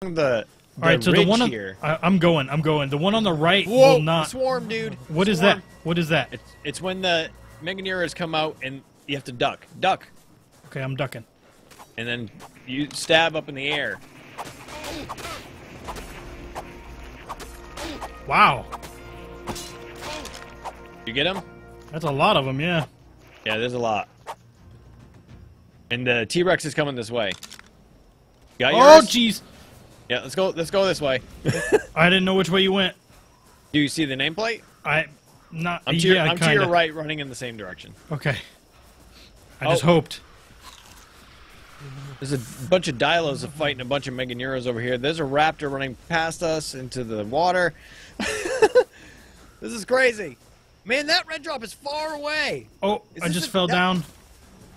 The all right, so the one on, here. I'm going. The one on the right will not. Swarm, dude. What is that? What is that? It's when the Meganeuras come out and you have to duck. Duck. Okay, I'm ducking. And then you stab up in the air. Wow. You get them? That's a lot of them, yeah. Yeah, there's a lot. And the T-Rex is coming this way. Got yours? Oh, jeez. Yeah, let's go this way. I didn't know which way you went. Do you see the nameplate? I'm to your right, running in the same direction. Okay. I just hoped. There's a bunch of Dilos fighting a bunch of Meganeuras over here. There's a raptor running past us into the water. This is crazy. Man, that red drop is far away. Oh, I just fell down.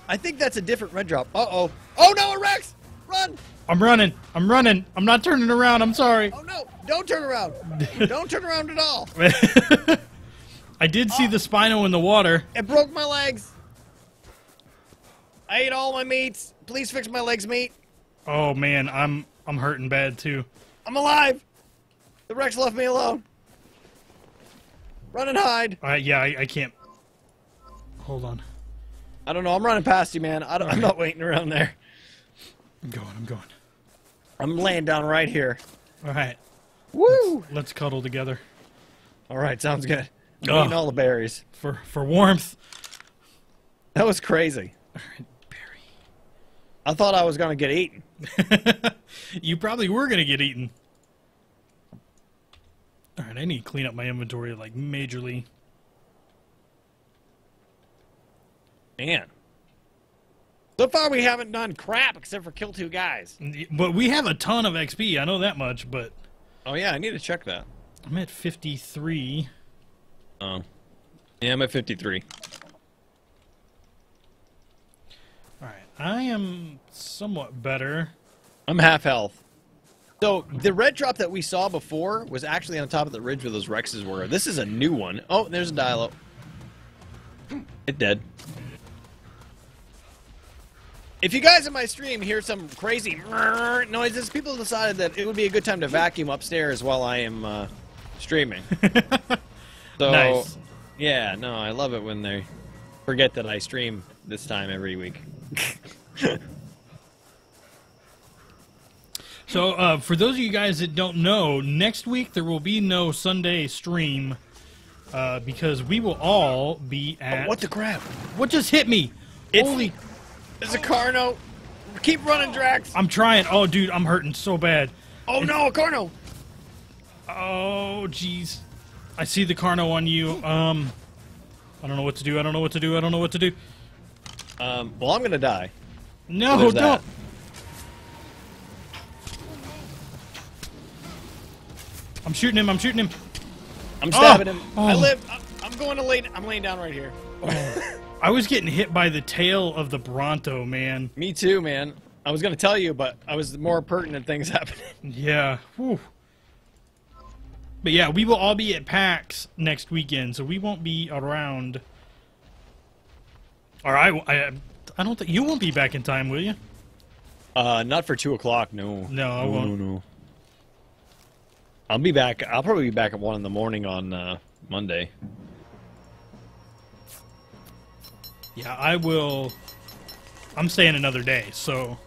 I think that's a different red drop. Uh-oh. Oh, no, a Rex! Run! I'm running. I'm not turning around. I'm sorry. Oh, no. Don't turn around. Don't turn around at all. I did see the Spino in the water. It broke my legs. I ate all my meats. Please fix my legs, meat. Oh, man. I'm hurting bad, too. I'm alive. The Rex left me alone. Run and hide. Yeah, I can't. Hold on. I don't know. I'm running past you, man. I'm not waiting around there. I'm going. I'm laying down right here. All right. Woo! Let's cuddle together. All right, sounds good. I'm eating all the berries. For warmth. That was crazy. All right, berry. I thought I was going to get eaten. You probably were going to get eaten. All right, I need to clean up my inventory, like, majorly. Man. So far, we haven't done crap except for kill two guys. But we have a ton of XP. I know that much, but... Oh, yeah. I need to check that. I'm at 53. Oh. Yeah, I'm at 53. All right. I am somewhat better. I'm half health. So, the red drop that we saw before was actually on top of the ridge where those Rexes were. This is a new one. Oh, there's a Dilo. It's dead. If you guys in my stream hear some crazy noises, people decided that it would be a good time to vacuum upstairs while I am streaming. So, nice. Yeah, no, I love it when they forget that I stream this time every week. So, for those of you guys that don't know, next week there will be no Sunday stream because we will all be at... Oh, what the crap? What just hit me? Holy... There's a Carno. Keep running, Draax. I'm trying. Oh, dude, I'm hurting so bad. Oh, no, a Carno. Oh, jeez. I see the Carno on you. I don't know what to do. Well, I'm going to die. No, so don't. I'm shooting him. I'm stabbing him. Oh. I live. I'm laying down right here. Oh. I was getting hit by the tail of the Bronto, man. Me too, man. I was going to tell you, but I was more pertinent things happening. Yeah. Whew. But yeah, we will all be at PAX next weekend, so we won't be around. Or I don't think... You won't be back in time, will you? Not for 2 o'clock, no. No, I won't. No. I'll be back. I'll probably be back at 1 in the morning on Monday. Yeah, I will... I'm staying another day, so...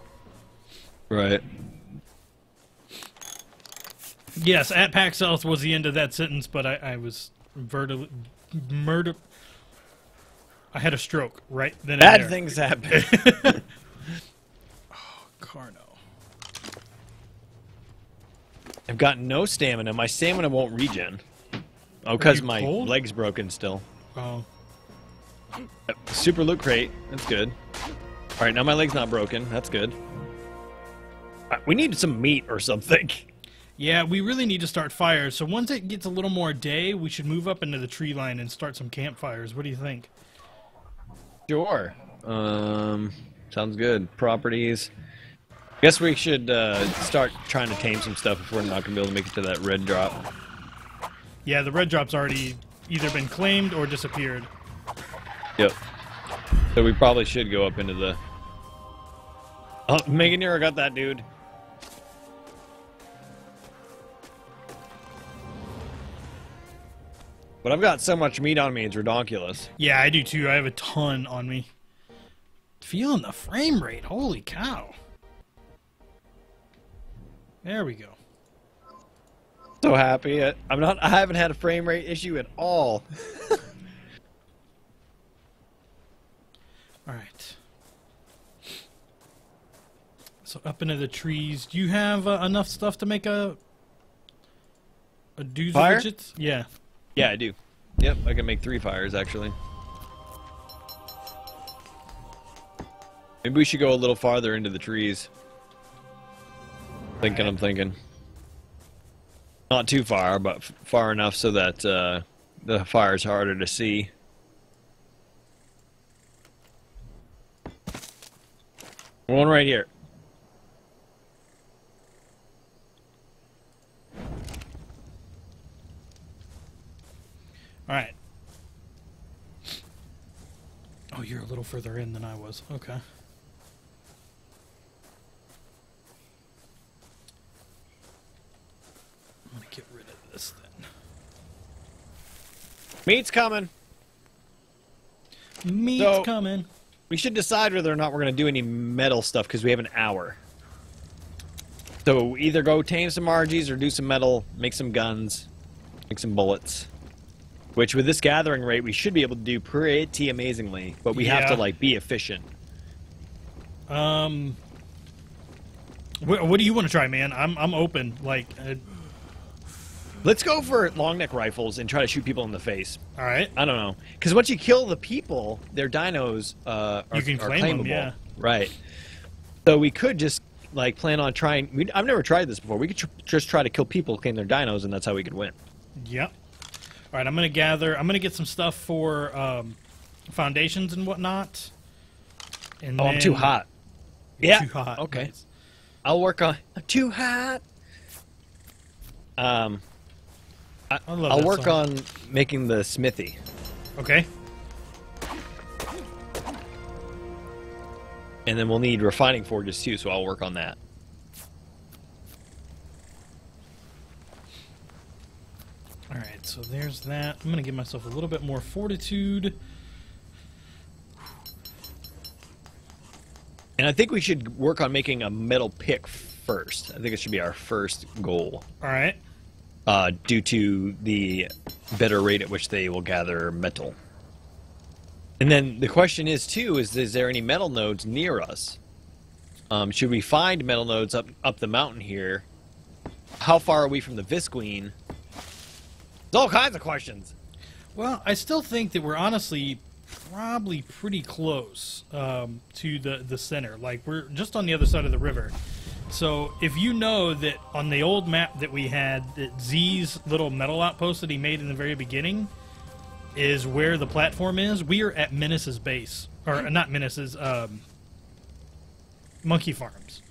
Right. Yes, at PAX South was the end of that sentence, but I was... I had a stroke right then and there. Bad things happen. Oh, Carno. I've got no stamina. My stamina won't regen. Oh, because my leg's broken still. Oh. Super loot crate. That's good. All right, now my leg's not broken. That's good. Right, we need some meat or something. Yeah, we really need to start fires. So once it gets a little more day, we should move up into the tree line and start some campfires. What do you think? Sure. Sounds good. Properties. Guess we should start trying to tame some stuff if we're not going to be able to make it to that red drop. Yeah, the red drop's already either been claimed or disappeared. Yep. So we probably should go up into the... Oh, Meganeura got that dude. But I've got so much meat on me, it's ridiculous. Yeah, I do too. I have a ton on me. Feeling the frame rate. Holy cow. There we go. So happy. I haven't had a frame rate issue at all. All right. So up into the trees. Do you have enough stuff to make a doozle? Yeah. Yeah, I do. Yep, I can make 3 fires actually. Maybe we should go a little farther into the trees. I'm thinking. Not too far, but far enough so that the fire's harder to see. One right here. All right. Oh, you're a little further in than I was. Okay. I'm gonna get rid of this then. Meat's coming. Meat's coming. We should decide whether or not we're gonna do any metal stuff because we have an hour. So either go tame some Argies or do some metal, make some guns, make some bullets. Which with this gathering rate we should be able to do pretty amazingly, but we have to like be efficient. What do you want to try, man? I'm open. Like, let's go for long neck rifles and try to shoot people in the face. All right. I don't know, because once you kill the people, their dinos are claimable. Yeah. Right. So we could just like plan on trying. I've never tried this before. We could just try to kill people, claim their dinos, and that's how we could win. Yep. All right, I'm gonna gather. I'm gonna get some stuff for foundations and whatnot. And I'm too hot. Yeah. Too hot. Okay. Nice. I'll work on. I'm too hot. I'll work on making the smithy. Okay. And then we'll need refining forges too, so I'll work on that. Alright, so there's that. I'm gonna give myself a little bit more fortitude. And I think we should work on making a metal pick first. I think it should be our first goal. Alright. Due to the better rate at which they will gather metal. And then the question is too, is there any metal nodes near us? Should we find metal nodes up the mountain here? How far are we from the Visqueen? All kinds of questions. Well, I still think that we're honestly probably pretty close to the center. Like, we're just on the other side of the river. So if you know that on the old map that we had, that Z's little metal outpost that he made in the very beginning is where the platform is, we are at Menace's base. Or not Menace's, Monkey Farms.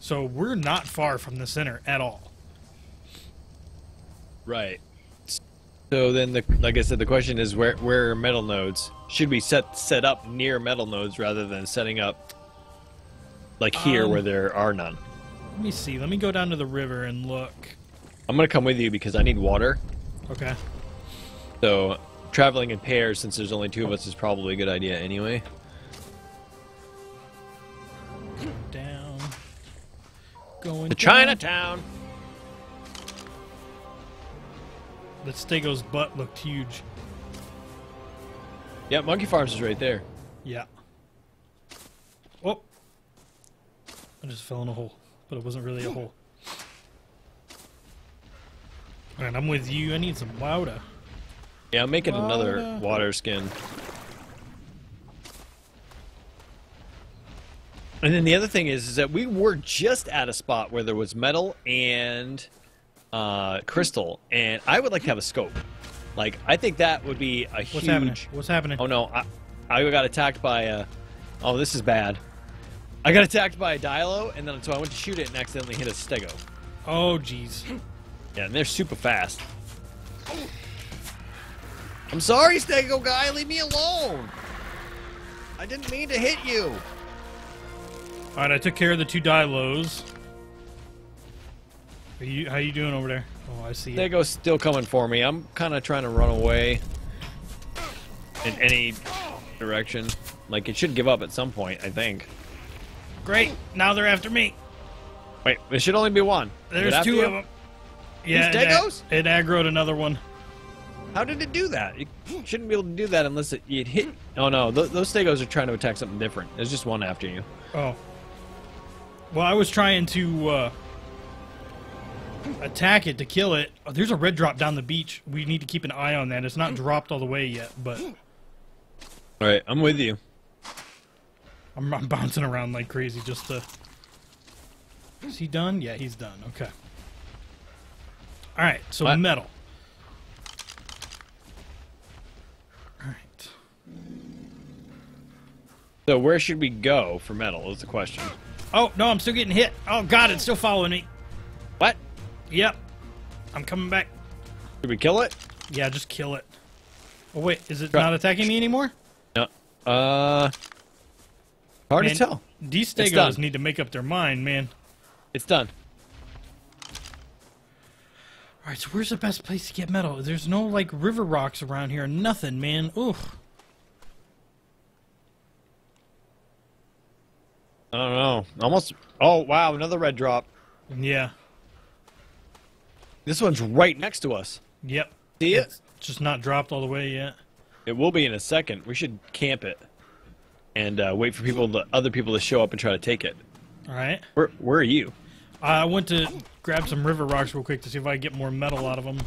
So we're not far from the center at all. Right. So then, like I said, the question is where are metal nodes? Should we set up near metal nodes rather than setting up like here where there are none? Let me see. Let me go down to the river and look. I'm going to come with you because I need water. Okay. So traveling in pairs since there's only 2 of us is probably a good idea anyway. Down. Going to Chinatown. But Stego's butt looked huge. Yeah, Monkey Farms is right there. Yeah. Oh! I just fell in a hole, but it wasn't really a hole. Alright, I'm with you. I need some water. Yeah, I'm making another water skin. And then the other thing is that we were just at a spot where there was metal and crystal, and I would like to have a scope. Like, I think that would be a huge... What's happening? Oh no, I got attacked by a... Oh, this is bad. I got attacked by a Dialo, and then so I went to shoot it and accidentally hit a Stego. Oh, jeez. Yeah, and they're super fast. I'm sorry, Stego guy, leave me alone! I didn't mean to hit you! Alright, I took care of the 2 Dialos. How you doing over there? Oh, I see. Stego's still coming for me. I'm kind of trying to run away in any direction. Like, it should give up at some point, I think. Great. Now they're after me. Wait, it should only be one. There's two of them. Yeah, Stego's? It aggroed another one. How did it do that? It shouldn't be able to do that unless it hit. Oh, no. Those Stegos are trying to attack something different. There's just one after you. Oh. Well, I was trying to attack it to kill it. Oh, there's a red drop down the beach. We need to keep an eye on that. It's not dropped all the way yet, but... Alright, I'm with you. I'm bouncing around like crazy just to... Is he done? Yeah, he's done. Okay. Alright, so what? Metal. Alright. So where should we go for metal is the question. Oh, no, I'm still getting hit. Oh, God, it's still following me. What? Yep. I'm coming back. Did we kill it? Yeah, just kill it. Oh, wait, is it not attacking me anymore? No. Hard to tell. These Stegos need to make up their mind, man. It's done. Alright, so where's the best place to get metal? There's no, like, river rocks around here. Nothing, man. Oof. I don't know. Almost... Oh, wow, another red drop. Yeah. This one's right next to us. Yep. See it? It's just not dropped all the way yet. It will be in a second. We should camp it and wait for other people to show up and try to take it. All right. Where are you? I went to grab some river rocks real quick to see if I could get more metal out of them.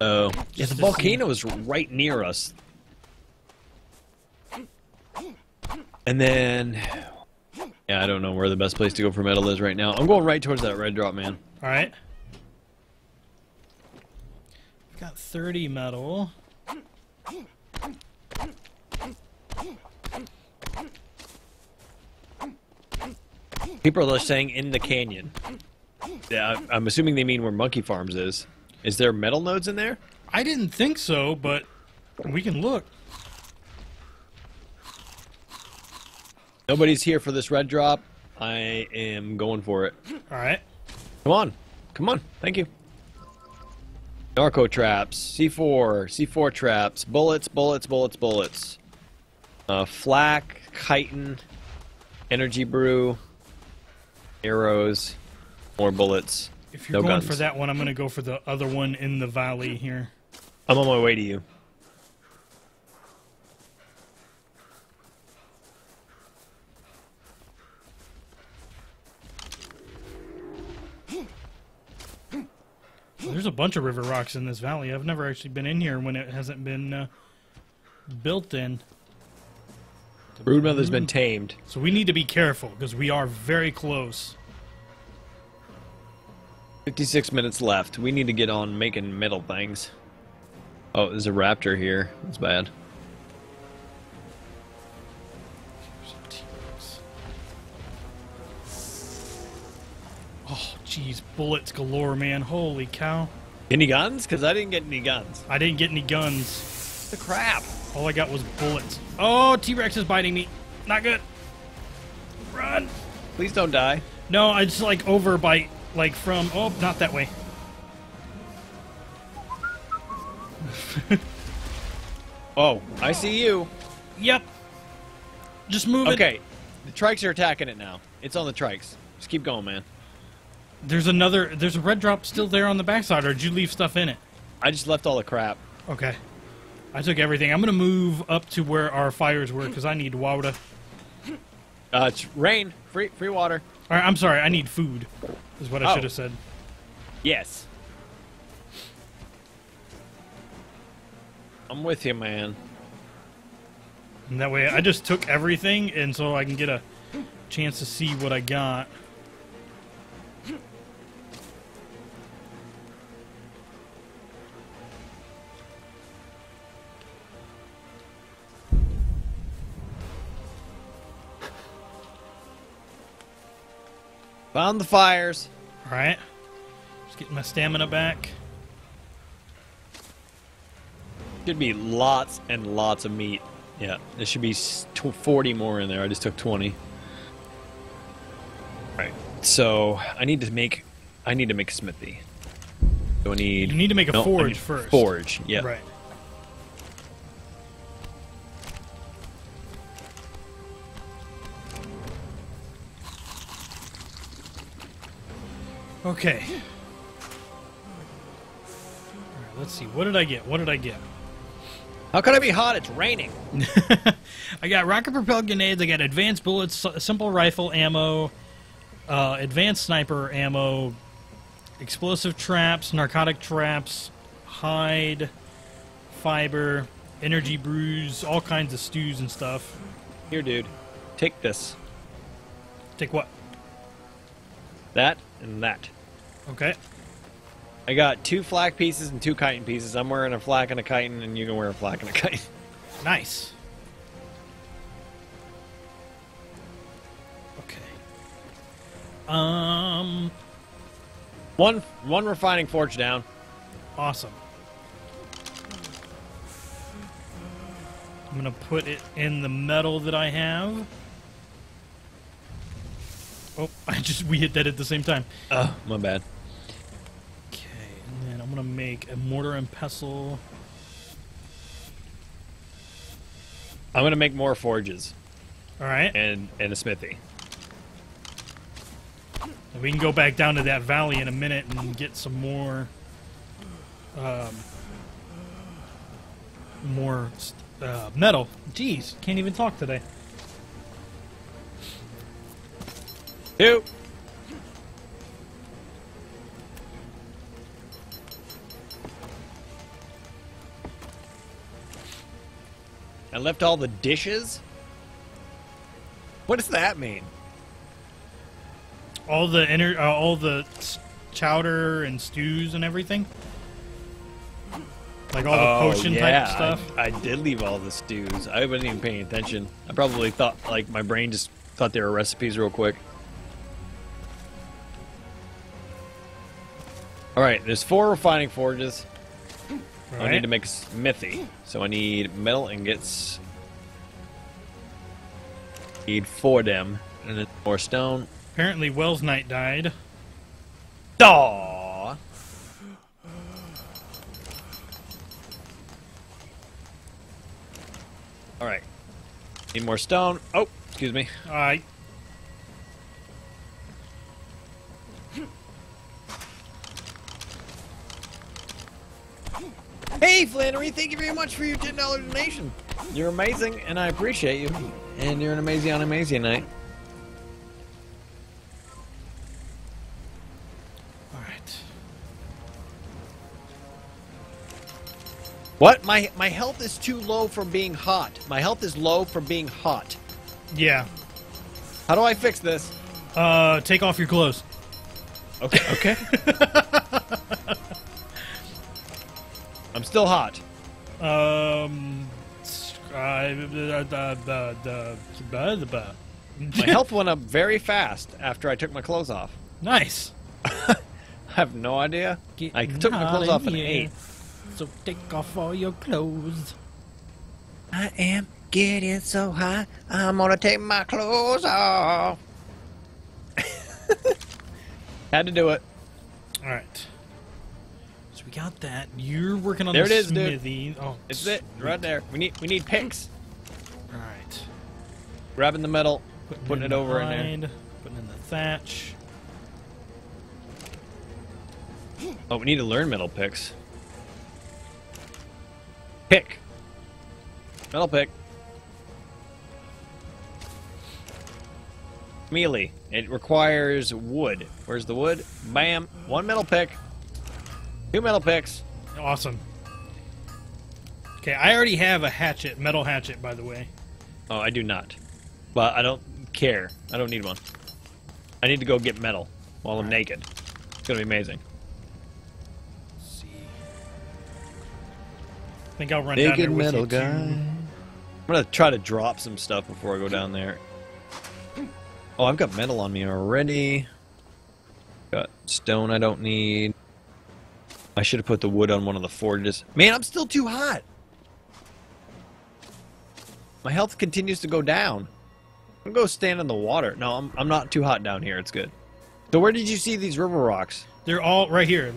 Oh. Yeah, the volcano is right near us. And then... Yeah, I don't know where the best place to go for metal is right now. I'm going right towards that red drop, man. All right. I've got 30 metal. People are saying in the canyon. Yeah, I'm assuming they mean where Monkey Farms is. Is there metal nodes in there? I didn't think so, but we can look. Nobody's here for this red drop. I am going for it. Alright. Come on. Come on. Thank you. Narco traps. C4. C4 traps. Bullets, bullets, bullets, bullets. Flak, chitin, energy brew, arrows, more bullets. If you're going for that one, I'm going to go for the other one in the valley here. I'm on my way to you. There's a bunch of river rocks in this valley. I've never actually been in here when it hasn't been built in. The broodmother's been tamed. So we need to be careful, because we are very close. 56 minutes left. We need to get on making metal things. Oh, there's a raptor here. That's bad. Oh, jeez, bullets galore, man. Holy cow. Any guns? Because I didn't get any guns. I didn't get any guns. The crap. All I got was bullets. Oh, T-Rex is biting me. Not good. Run. Please don't die. No, I just, like, overbite, like, from... Oh, not that way. Oh, I see you. Yep. Just move it. Okay. The trikes are attacking it now. It's on the trikes. Just keep going, man. There's a red drop still there on the backside, or did you leave stuff in it? I just left all the crap. Okay. I took everything. I'm gonna move up to where our fires were, because I need water. It's rain. Free water. Alright, I'm sorry, I need food, is what I should have said. Yes. I'm with you, man. And that way, I just took everything, and so I can get a chance to see what I got. Found the fires. Alright. Just getting my stamina back. Should be lots and lots of meat. Yeah, there should be 40 more in there. I just took 20. Alright, so I need to make I need to make a smithy. So I need... You need to make a forge first. Forge, yeah. Right. Okay. Alright, let's see. What did I get? What did I get? How could I be hot? It's raining. I got rocket-propelled grenades. I got advanced bullets, simple rifle ammo, advanced sniper ammo, explosive traps, narcotic traps, hide, fiber, energy brews, all kinds of stews and stuff. Here, dude. Take this. Take what? That and that. Okay. I got 2 flak pieces and 2 chitin pieces. I'm wearing a flak and a chitin, and you can wear a flak and a chitin. Nice. Okay. One refining forge down. Awesome. I'm gonna put it in the metal that I have. Oh, we hit that at the same time. Oh, my bad. Okay, and then I'm gonna make a mortar and pestle. I'm gonna make more forges. All right. And a smithy. And we can go back down to that valley in a minute and get some more, metal. Jeez, can't even talk today. You. I left all the dishes? What does that mean? All the all the chowder and stews and everything? Like all the potion type stuff? I did leave all the stews. I wasn't even paying attention. I probably thought, like, my brain just thought they were recipes real quick. Alright, there's 4 refining forges. I need to make a smithy. So I need metal ingots. Need 4 of them. And then more stone. Apparently Wells Knight died. Aww. Alright. Need more stone. Oh, excuse me. Alright. Hey, Flannery, thank you very much for your $10 donation. You're amazing, and I appreciate you. And you're an amazing on Amazing Night. All right. What? My health is too low from being hot. My health is low from being hot. Yeah. How do I fix this? Take off your clothes. Okay. Okay. I'm still hot. My health went up very fast after I took my clothes off. Nice. I have no idea. I took my clothes off and ate. So take off all your clothes. I am getting so hot, I'm gonna take my clothes off. Had to do it. All right. Got that. You're working on the smithy. Dude. Oh, it's sweet. It right there. We need picks. All right. Grabbing the metal, putting it over in there. Putting in the thatch. Oh, we need to learn metal picks. Pick. Metal pick. Melee. It requires wood. Where's the wood? Bam. 1 metal pick. 2 metal picks. Awesome. Okay, I already have a hatchet, metal hatchet, by the way. Oh, I do not. But I don't care. I don't need one. I need to go get metal while I'm naked. It's gonna be amazing. Let's see. I think I'll run down there with you, too. I'm gonna try to drop some stuff before I go down there. Oh, I've got metal on me already. Got stone I don't need. I should have put the wood on one of the forges. Man, I'm still too hot. My health continues to go down. I'm gonna go stand in the water. No, I'm not too hot down here. It's good. So where did you see these river rocks? They're all right here.